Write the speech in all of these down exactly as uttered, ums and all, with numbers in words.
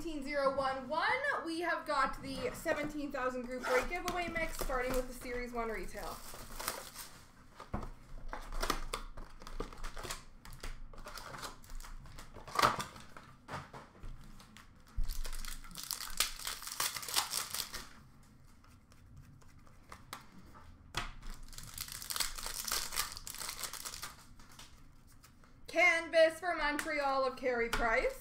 seventeen oh one one. We have got the seventeen thousand group break giveaway mix, starting with the Series one retail. Canvas for Montreal of Carey Price.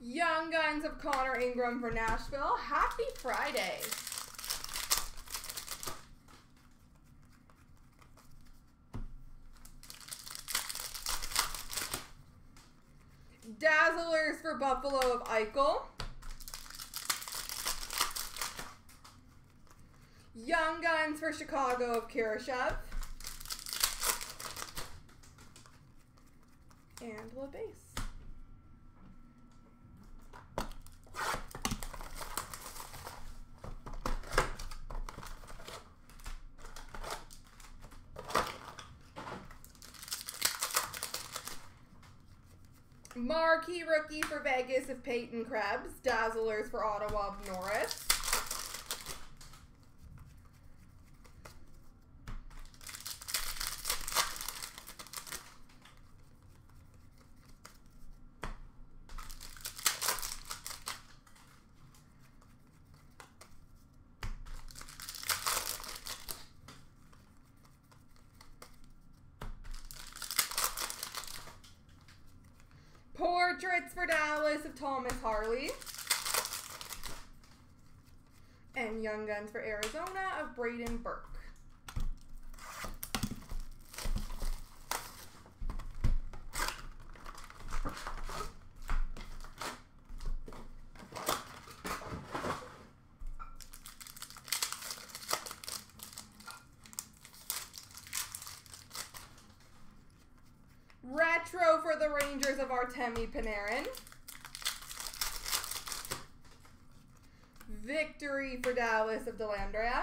Young Guns of Connor Ingram for Nashville. Happy Friday. Dazzlers for Buffalo of Eichel. Young Guns for Chicago of Kurashev. And La Base. Marquee Rookie for Vegas of Peyton Krebs. Dazzlers for Ottawa of Norris. Portraits for Dallas of Thomas Harley. And Young Guns for Arizona of Braden Burke. Retro for the Rangers of Artemi Panarin. Victory for Dallas of DeLandria.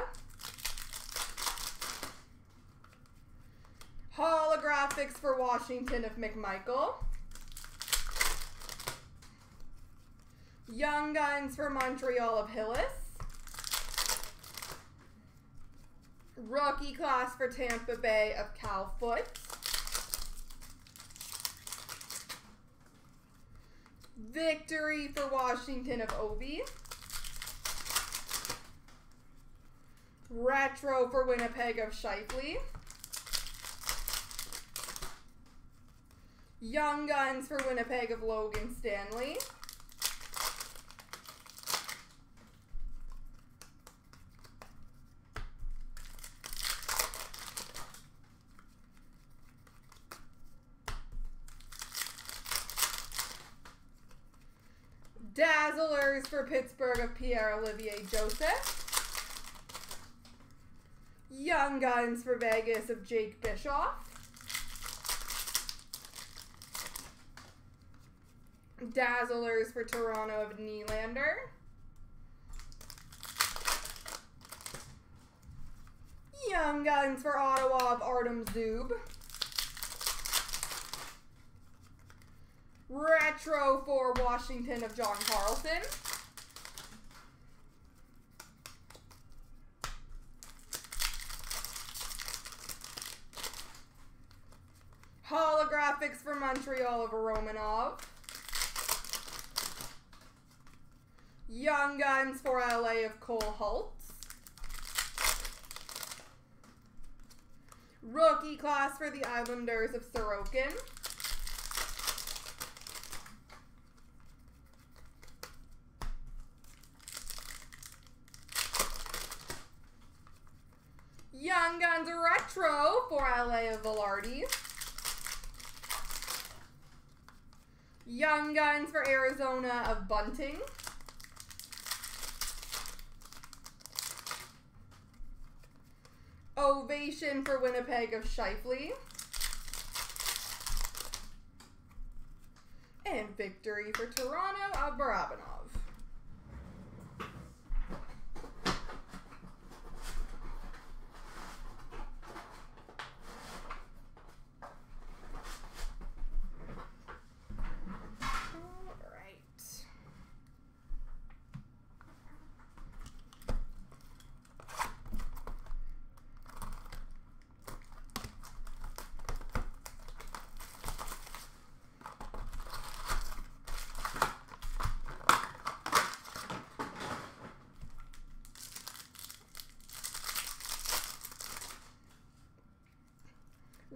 Holographics for Washington of McMichael. Young Guns for Montreal of Hillis. Rookie class for Tampa Bay of Calfoot. Victory for Washington of Obi. Retro for Winnipeg of Shifley. Young Guns for Winnipeg of Logan Stanley. Dazzlers for Pittsburgh of Pierre Olivier Joseph. Young Guns for Vegas of Jake Bischoff. Dazzlers for Toronto of Nylander. Young Guns for Ottawa of Artem Zub. Retro for Washington of John Carlson. Holographics for Montreal of Romanov. Young Guns for L A of Cole Holtz. Rookie class for the Islanders of Sorokin. Young Guns Retro for L A of Vilardi. Young Guns for Arizona of Bunting. Ovation for Winnipeg of Shifley. And victory for Toronto of Barabanov.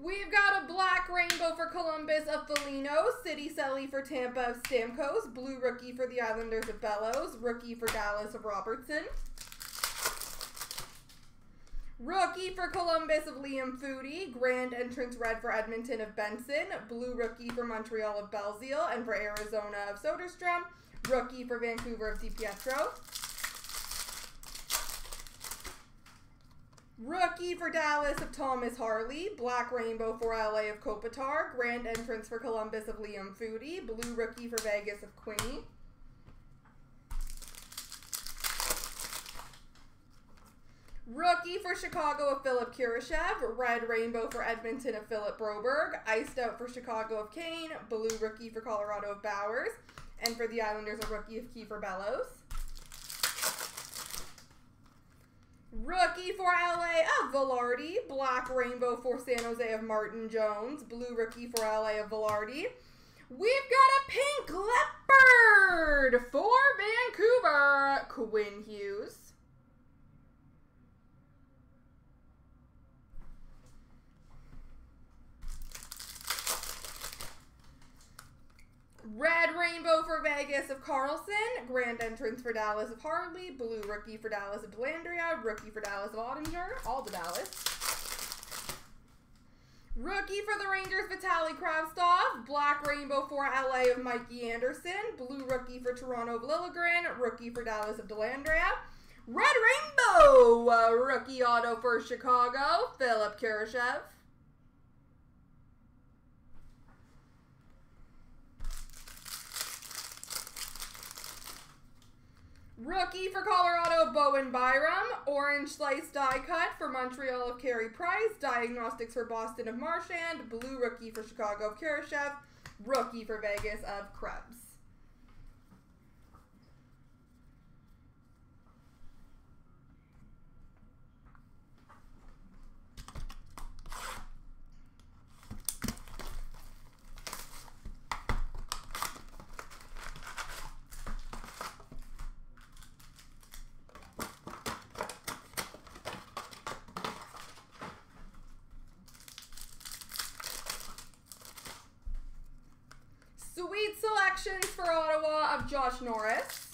We've got a black rainbow for Columbus of Foligno, City Selly for Tampa of Stamkos, blue rookie for the Islanders of Bellows, rookie for Dallas of Robertson, rookie for Columbus of Liam Foudy, grand entrance red for Edmonton of Benson, blue rookie for Montreal of Belzile, and for Arizona of Soderstrom, rookie for Vancouver of DiPietro. Rookie for Dallas of Thomas Harley, black rainbow for L A of Kopitar, grand entrance for Columbus of Liam Foudy, blue rookie for Vegas of Quinney. Rookie for Chicago of Philipp Kurashev, red rainbow for Edmonton of Philip Broberg, iced out for Chicago of Kane, blue rookie for Colorado of Bowers, and for the Islanders a rookie of Kiefer Bellows. Rookie for L A of Vilardi, black rainbow for San Jose of Martin Jones, blue rookie for L A of Vilardi. We've got a pink leopard for Vancouver, Quinn Hughes. Red rainbow for Vegas of Carlson, grand entrance for Dallas of Harley, blue rookie for Dallas of DeLandria, rookie for Dallas of Ottinger, all the Dallas. Rookie for the Rangers, Vitaly Kravtsov, black rainbow for L A of Mikey Anderson, blue rookie for Toronto of Liljegren, rookie for Dallas of DeLandria. Red rainbow, uh, rookie auto for Chicago, Philipp Kurashev. Rookie for Colorado, Bowen Byram. Orange slice die cut for Montreal of Carey Price. Diagnostics for Boston of Marchand. Blue rookie for Chicago of Kurashev. Rookie for Vegas of Krebs. Selections for Ottawa of Josh Norris.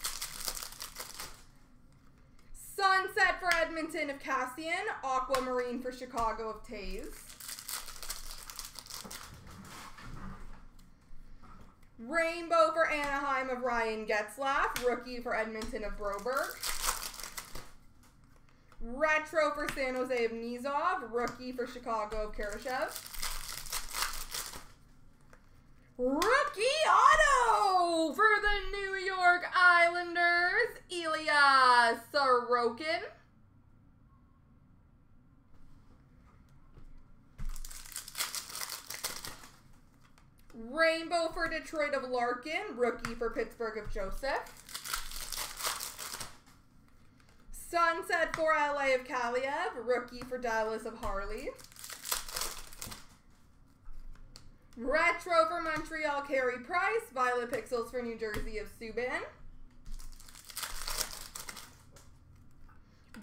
Sunset for Edmonton of Cassian. Aquamarine for Chicago of Taves. Rainbow for Anaheim of Ryan Getzlaf. Rookie for Edmonton of Broberg. Retro for San Jose of Nizov. Rookie for Chicago of Kurashev. Rookie auto for the New York Islanders, Ilya Sorokin. Rainbow for Detroit of Larkin, rookie for Pittsburgh of Joseph. Sunset for L A of Kaliev, rookie for Dallas of Harley. Retro for Montreal, Carey Price. Violet Pixels for New Jersey of Subban.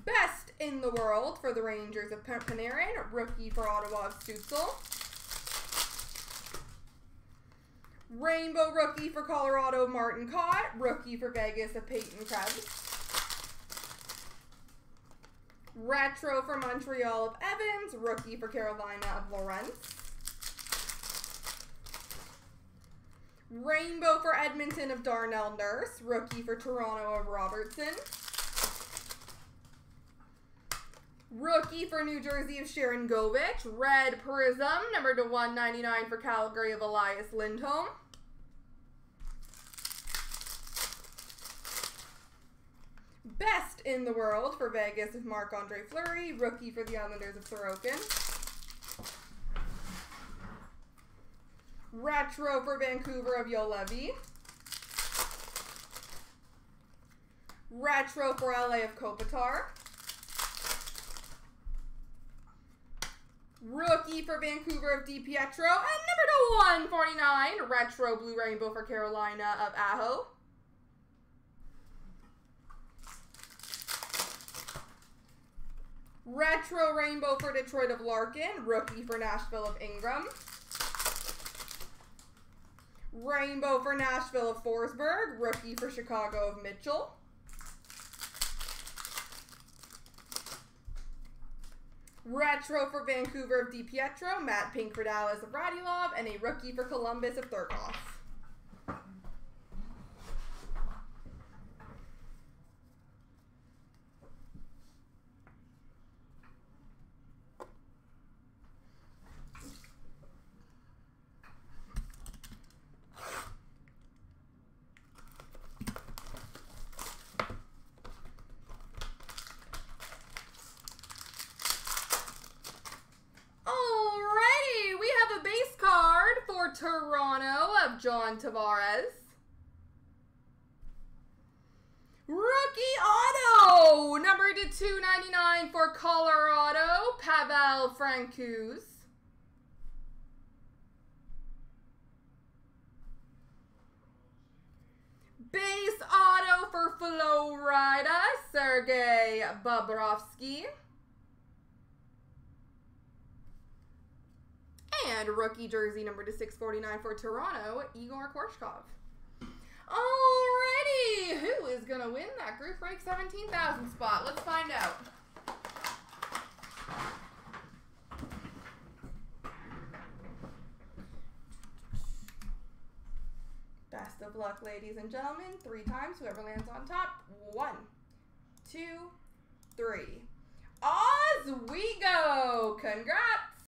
Best in the world for the Rangers of Panarin. Rookie for Ottawa of Stützle. Rainbow rookie for Colorado, Martin Cott. Rookie for Vegas of Peyton Krebs. Retro for Montreal of Evans. Rookie for Carolina of Lawrence. Rainbow for Edmonton of Darnell Nurse. Rookie for Toronto of Robertson. Rookie for New Jersey of Sharon Govich. Red Prism, number to one ninety-nine for Calgary of Elias Lindholm. Best in the world for Vegas of Marc-Andre Fleury. Rookie for the Islanders of Sorokin. Retro for Vancouver of Yolevi. Retro for L A of Kopitar. Rookie for Vancouver of DiPietro. And number to one forty-nine, retro blue rainbow for Carolina of Aho. Retro Rainbow for Detroit of Larkin. Rookie for Nashville of Ingram. Rainbow for Nashville of Forsberg. Rookie for Chicago of Mitchell. Retro for Vancouver of DiPietro. Matt Pink for Dallas of Radulov. And a rookie for Columbus of Thurkoff. Toronto of John Tavares. Rookie auto number to two ninety-nine for Colorado, Pavel Francouz. Base auto for Florida, Sergei Bobrovsky. And rookie jersey number to six forty-nine for Toronto, Igor Korshkov. Alrighty, who is going to win that group break seventeen thousand spot? Let's find out. Best of luck, ladies and gentlemen. Three times, whoever lands on top. One, two, three. Oz we go. Congrats.